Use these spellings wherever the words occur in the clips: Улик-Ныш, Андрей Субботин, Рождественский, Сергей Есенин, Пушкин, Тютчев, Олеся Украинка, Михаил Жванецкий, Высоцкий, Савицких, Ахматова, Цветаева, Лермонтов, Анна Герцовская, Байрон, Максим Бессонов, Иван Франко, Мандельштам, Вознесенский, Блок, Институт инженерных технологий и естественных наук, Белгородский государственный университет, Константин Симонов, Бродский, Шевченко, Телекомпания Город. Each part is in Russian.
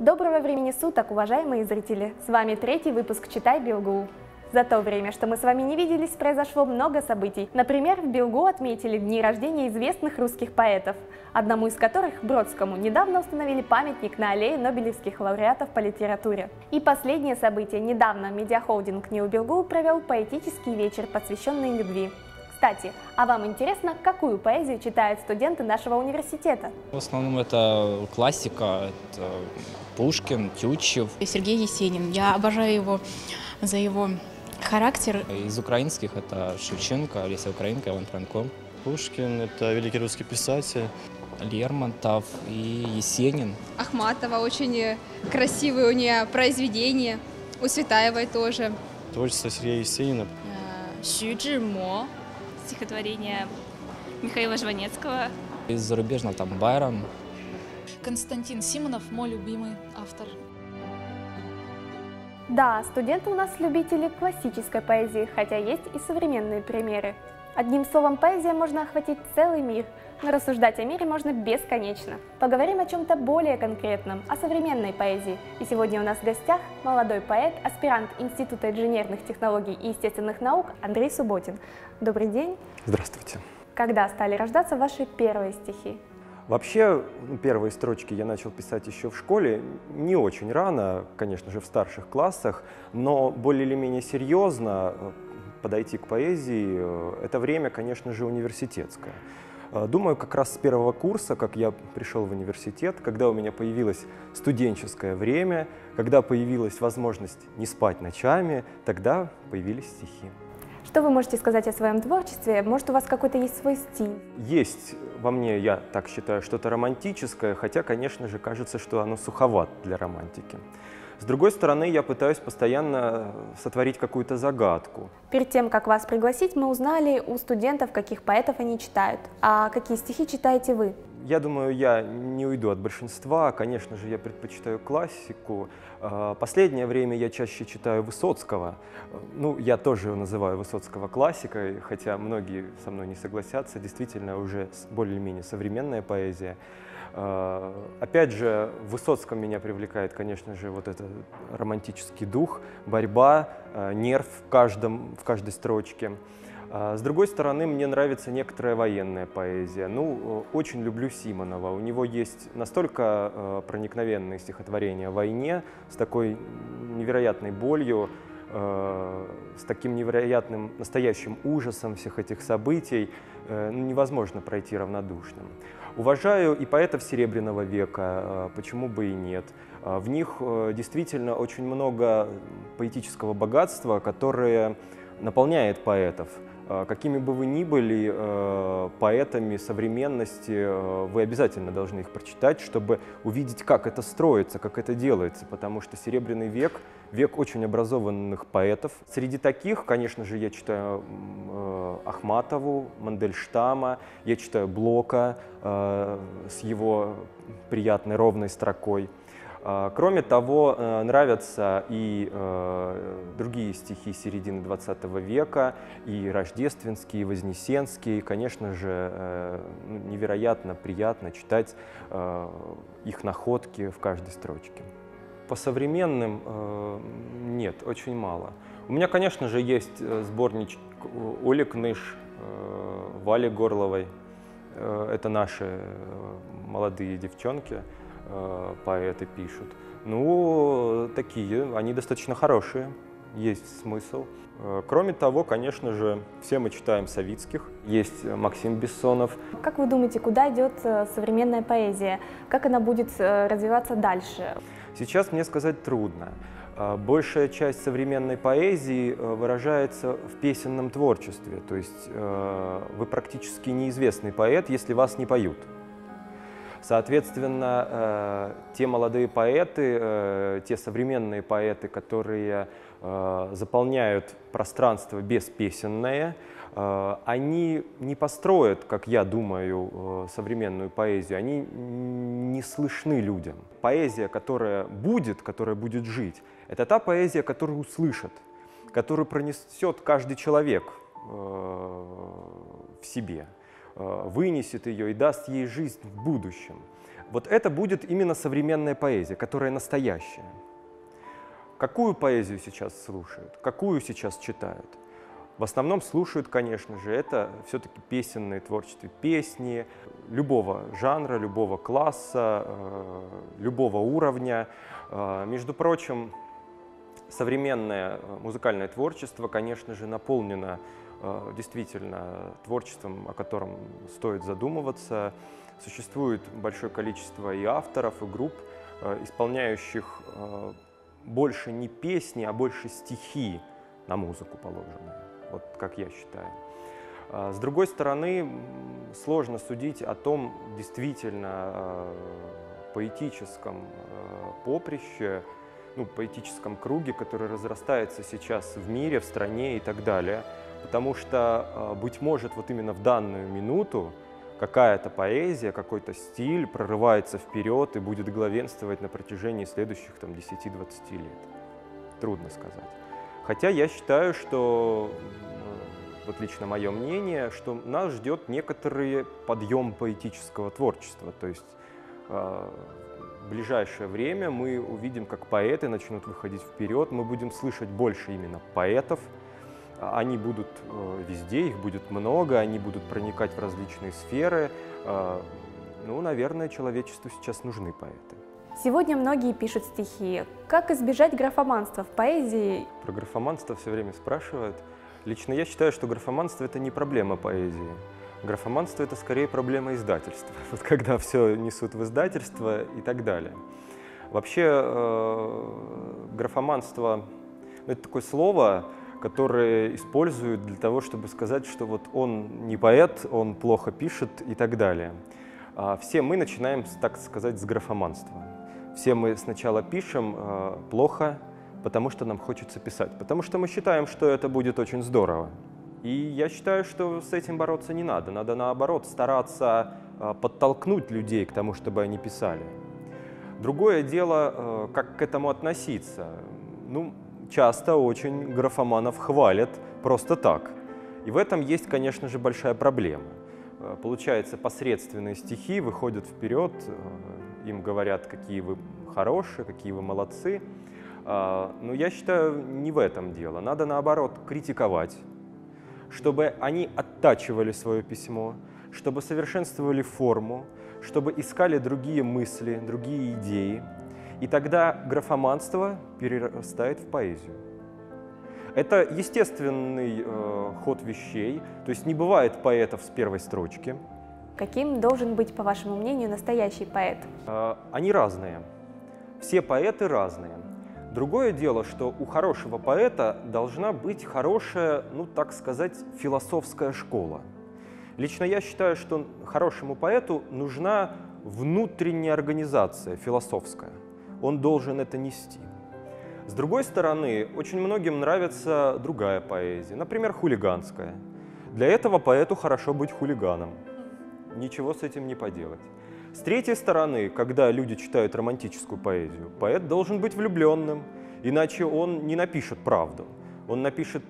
Доброго времени суток, уважаемые зрители! С вами третий выпуск «Читай БелГУ». За то время, что мы с вами не виделись, произошло много событий. Например, в БелГУ отметили дни рождения известных русских поэтов, одному из которых, Бродскому, недавно установили памятник на аллее нобелевских лауреатов по литературе. И последнее событие. Недавно медиахолдинг «Ниу БелГУ» провел поэтический вечер, посвященный любви. Кстати, а вам интересно, какую поэзию читают студенты нашего университета? В основном это классика, это Пушкин, Тютчев. Сергей Есенин, я обожаю его за его характер. Из украинских это Шевченко, Олеся Украинка, Иван Франко. Пушкин, это великий русский писатель. Лермонтов и Есенин. Ахматова, очень красивые у нее произведения, у Цветаевой тоже. Творчество Сергея Есенина. Шуджимо. Стихотворение Михаила Жванецкого. Из зарубежного там Байрон. Константин Симонов, мой любимый автор. Да, студенты у нас любители классической поэзии, хотя есть и современные примеры. Одним словом, поэзия можно охватить целый мир, но рассуждать о мире можно бесконечно. Поговорим о чем-то более конкретном, о современной поэзии. И сегодня у нас в гостях молодой поэт, аспирант Института инженерных технологий и естественных наук Андрей Субботин. Добрый день. Здравствуйте. Когда стали рождаться ваши первые стихи? Вообще, первые строчки я начал писать еще в школе, не очень рано, конечно же, в старших классах, но более или менее серьезно подойти к поэзии — это время, конечно же, университетское. Думаю, как раз с первого курса, как я пришел в университет, когда у меня появилось студенческое время, когда появилась возможность не спать ночами, тогда появились стихи. Что вы можете сказать о своем творчестве? Может, у вас какой-то есть свой стиль? Есть во мне, я так считаю, что-то романтическое, хотя, конечно же, кажется, что оно суховат для романтики. С другой стороны, я пытаюсь постоянно сотворить какую-то загадку. Перед тем, как вас пригласить, мы узнали у студентов, каких поэтов они читают. А какие стихи читаете вы? Я думаю, я не уйду от большинства. Конечно же, я предпочитаю классику. Последнее время я чаще читаю Высоцкого. Ну, я тоже называю Высоцкого классикой, хотя многие со мной не согласятся. Действительно, уже более-менее современная поэзия. Опять же, в Высоцком меня привлекает, конечно же, вот этот романтический дух, борьба, нерв в каждой строчке. С другой стороны, мне нравится некоторая военная поэзия. Ну, очень люблю Симонова. У него есть настолько проникновенные стихотворения о войне, с такой невероятной болью, с таким невероятным настоящим ужасом всех этих событий, невозможно пройти равнодушным. Уважаю и поэтов Серебряного века, почему бы и нет. В них действительно очень много поэтического богатства, которое наполняет поэтов. Какими бы вы ни были поэтами современности, вы обязательно должны их прочитать, чтобы увидеть, как это строится, как это делается, потому что Серебряный век — век очень образованных поэтов. Среди таких, конечно же, я читаю Ахматову, Мандельштама, я читаю Блока с его приятной ровной строкой. Кроме того, нравятся и другие стихи середины XX века, и Рождественский, и Вознесенский. Конечно же, невероятно приятно читать их находки в каждой строчке. По современным нет, очень мало. У меня, конечно же, есть сборничек «Улик-Ныш» Вали Горловой. Это наши молодые девчонки. Поэты пишут. Ну, такие, они достаточно хорошие, есть смысл. Кроме того, конечно же, все мы читаем Савицких, есть Максим Бессонов. Как вы думаете, куда идет современная поэзия? Как она будет развиваться дальше? Сейчас мне сказать трудно. Большая часть современной поэзии выражается в песенном творчестве, то есть вы практически неизвестный поэт, если вас не поют. Соответственно, те молодые поэты, те современные поэты, которые заполняют пространство беспесенное, они не построят, как я думаю, современную поэзию, они не слышны людям. Поэзия, которая будет жить, это та поэзия, которую услышат, которую пронесет каждый человек в себе. вынесет ее и даст ей жизнь в будущем. Вот это будет именно современная поэзия, которая настоящая. Какую поэзию сейчас слушают? Какую сейчас читают? В основном слушают, конечно же, это все-таки песенное творчество, песни любого жанра, любого класса, любого уровня. Между прочим, современное музыкальное творчество, конечно же, наполнено действительно творчеством, о котором стоит задумываться. Существует большое количество и авторов, и групп, исполняющих больше не песни, а больше стихи на музыку положенные. Вот как я считаю. С другой стороны, сложно судить о том действительно поэтическом поприще, ну, поэтическом круге, который разрастается сейчас в мире, в стране и так далее. Потому что, быть может, вот именно в данную минуту какая-то поэзия, какой-то стиль прорывается вперед и будет главенствовать на протяжении следующих 10-20 лет. Трудно сказать. Хотя я считаю, что, вот лично мое мнение, что нас ждет некоторый подъем поэтического творчества. То есть в ближайшее время мы увидим, как поэты начнут выходить вперед, мы будем слышать больше именно поэтов. Они будут везде, их будет много, они будут проникать в различные сферы. Ну, наверное, человечеству сейчас нужны поэты. Сегодня многие пишут стихи. Как избежать графоманства в поэзии? Про графоманство все время спрашивают. Лично я считаю, что графоманство – это не проблема поэзии. Графоманство – это скорее проблема издательства. Вот когда все несут в издательство и так далее. Вообще, графоманство – это такое слово, которые используют для того, чтобы сказать, что вот он не поэт, он плохо пишет и так далее. Все мы начинаем, так сказать, с графоманства. Все мы сначала пишем плохо, потому что нам хочется писать, потому что мы считаем, что это будет очень здорово. И я считаю, что с этим бороться не надо. Надо, наоборот, стараться подтолкнуть людей к тому, чтобы они писали. Другое дело, как к этому относиться. Ну, часто очень графоманов хвалят просто так. И в этом есть, конечно же, большая проблема. Получается, посредственные стихи выходят вперед, им говорят, какие вы хорошие, какие вы молодцы. Но я считаю, не в этом дело. Надо, наоборот, критиковать, чтобы они оттачивали свое письмо, чтобы совершенствовали форму, чтобы искали другие мысли, другие идеи. И тогда графоманство перерастает в поэзию. Это естественный ход вещей, то есть не бывает поэтов с первой строчки. Каким должен быть, по вашему мнению, настоящий поэт? Они разные. Все поэты разные. Другое дело, что у хорошего поэта должна быть хорошая, ну так сказать, философская школа. Лично я считаю, что хорошему поэту нужна внутренняя организация философская. Он должен это нести. С другой стороны, очень многим нравится другая поэзия, например, хулиганская. Для этого поэту хорошо быть хулиганом. Ничего с этим не поделать. С третьей стороны, когда люди читают романтическую поэзию, поэт должен быть влюбленным, иначе он не напишет правду, он напишет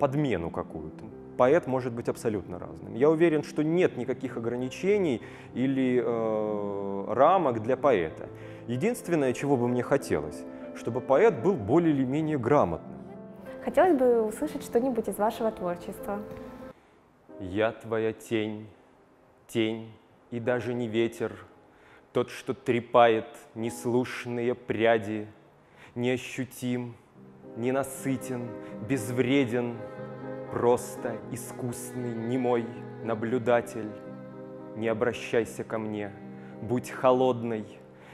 подмену какую-то. Поэт может быть абсолютно разным. Я уверен, что нет никаких ограничений или рамок для поэта. Единственное, чего бы мне хотелось, чтобы поэт был более или менее грамотным. Хотелось бы услышать что-нибудь из вашего творчества. Я твоя тень, тень и даже не ветер, тот, что трепает неслушные пряди, неощутим, ненасытен, безвреден, просто искусный, немой наблюдатель. Не обращайся ко мне, будь холодной,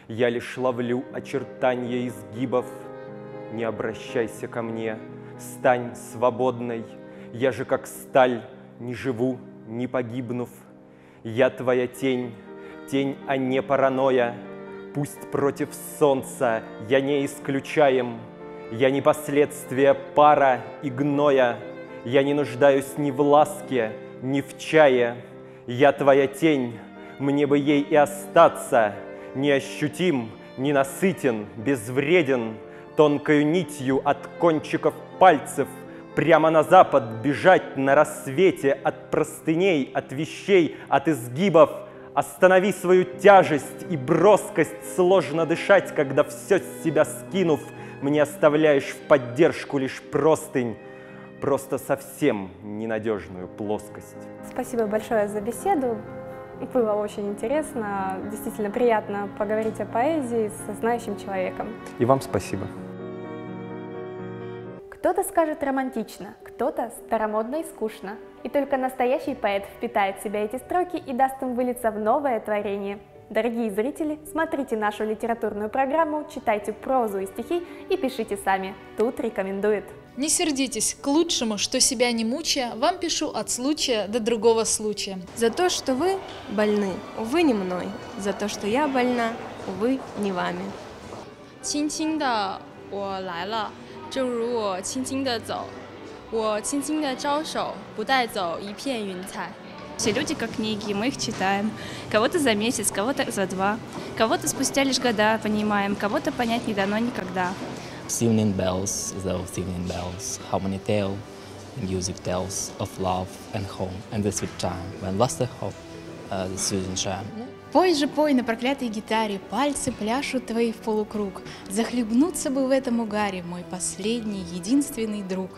я лишь ловлю очертания изгибов. Не обращайся ко мне, стань свободной, я же как сталь, не живу, не погибнув. Я твоя тень, тень, а не паранойя, пусть против солнца я не исключаем, я не последствия пара и гноя. Я не нуждаюсь ни в ласке, ни в чае. Я твоя тень, мне бы ей и остаться. Неощутим, ненасытен, безвреден, тонкою нитью от кончиков пальцев прямо на запад бежать на рассвете от простыней, от вещей, от изгибов. Останови свою тяжесть и броскость, сложно дышать, когда все с себя скинув, мне оставляешь в поддержку лишь простынь, просто совсем ненадежную плоскость. Спасибо большое за беседу. Было очень интересно, действительно приятно поговорить о поэзии со знающим человеком. И вам спасибо. Кто-то скажет романтично, кто-то старомодно и скучно. И только настоящий поэт впитает в себя эти строки и даст им вылиться в новое творение. Дорогие зрители, смотрите нашу литературную программу, читайте прозу и стихи и пишите сами. Тут рекомендует. Не сердитесь, к лучшему, что себя не мучая, вам пишу от случая до другого случая. За то, что вы больны, увы, не мной. За то, что я больна, увы, не вами. Все люди как книги, мы их читаем. Кого-то за месяц, кого-то за два. Кого-то спустя лишь года понимаем, кого-то понять не дано никогда. Evening bells, those evening bells, how many tale, music tells of love and home and the sweet time when lost the hope, the soothing charm. Пой же, пой на проклятой гитаре, пальцы пляшут твои в полукруг. Захлебнуться бы в этом угаре, мой последний, единственный друг.